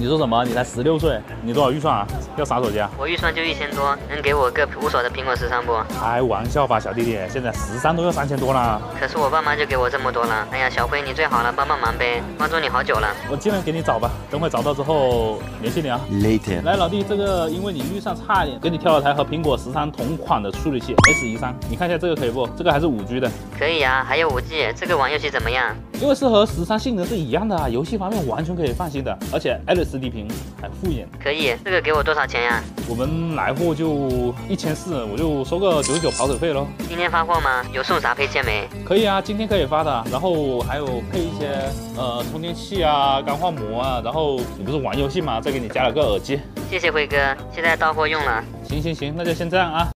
你说什么？你才16岁，你多少预算啊？要啥手机啊？我预算就1000多，能给我个五手的苹果13不？开玩笑吧，小弟弟，现在13都要3000多了。可是我爸妈就给我这么多了。哎呀，小辉你最好了，帮帮忙呗，关注你好久了。我尽量给你找吧，等会找到之后联系你啊。Later。来，老弟，这个因为你预算差一点，给你挑了台和苹果13同款的处理器 S13，你看一下这个可以不？这个还是5G 的。可以啊，还有5G， 这个玩游戏怎么样？因为是和13性能是一样的啊，游戏方面完全可以放心的，而且 LCD 屏还复眼。可以，这个给我多少钱呀？我们来货就1400，我就收个99跑腿费喽。今天发货吗？有送啥配件没？可以啊，今天可以发的。然后还有配一些充电器啊、钢化膜啊。然后你不是玩游戏吗？再给你加了个耳机。谢谢辉哥，现在到货用了。行行行，那就先这样啊。